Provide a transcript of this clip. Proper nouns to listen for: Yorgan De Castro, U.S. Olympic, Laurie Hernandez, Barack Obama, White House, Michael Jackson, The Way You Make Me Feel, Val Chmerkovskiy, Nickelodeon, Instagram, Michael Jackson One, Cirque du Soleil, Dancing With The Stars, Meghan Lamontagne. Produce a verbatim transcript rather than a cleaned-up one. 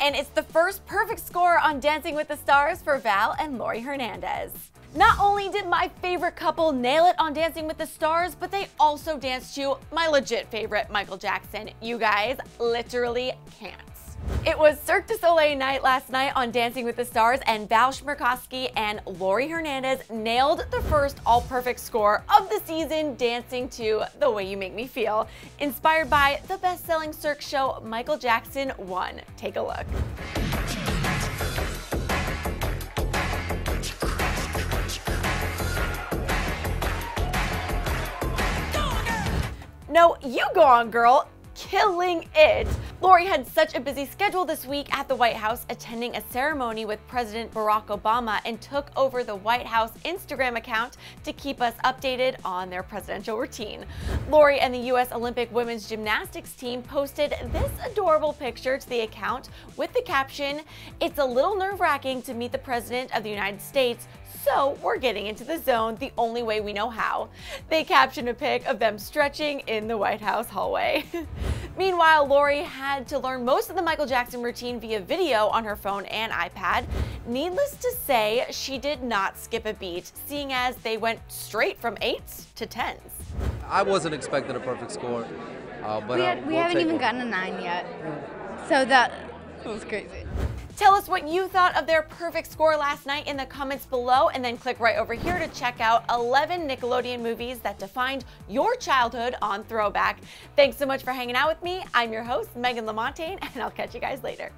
and it's the first perfect score on Dancing with the Stars for Val and Laurie Hernandez. Not only did my favorite couple nail it on Dancing with the Stars, but they also danced to my legit favorite, Michael Jackson. You guys literally can't. It was Cirque du Soleil night last night on Dancing with the Stars, and Val Chmerkovskiy and Laurie Hernandez nailed the first all-perfect score of the season, dancing to The Way You Make Me Feel, inspired by the best-selling Cirque show Michael Jackson One. Take a look. No, you go on, girl. Killing it. Laurie had such a busy schedule this week at the White House, attending a ceremony with President Barack Obama, and took over the White House Instagram account to keep us updated on their presidential routine. Laurie and the U S Olympic women's gymnastics team posted this adorable picture to the account with the caption, "It's a little nerve-wracking to meet the President of the United States, so we're getting into the zone the only way we know how." They captioned a pic of them stretching in the White House hallway. Meanwhile, Laurie had to learn most of the Michael Jackson routine via video on her phone and iPad. Needless to say, she did not skip a beat, seeing as they went straight from eights to tens. I wasn't expecting a perfect score, uh, but we, had, we haven't even one. gotten a nine yet, so that was crazy. Tell us what you thought of their perfect score last night in the comments below, and then click right over here to check out eleven Nickelodeon movies that defined your childhood on Throwback. Thanks so much for hanging out with me. I'm your host, Meghan Lamontagne, and I'll catch you guys later.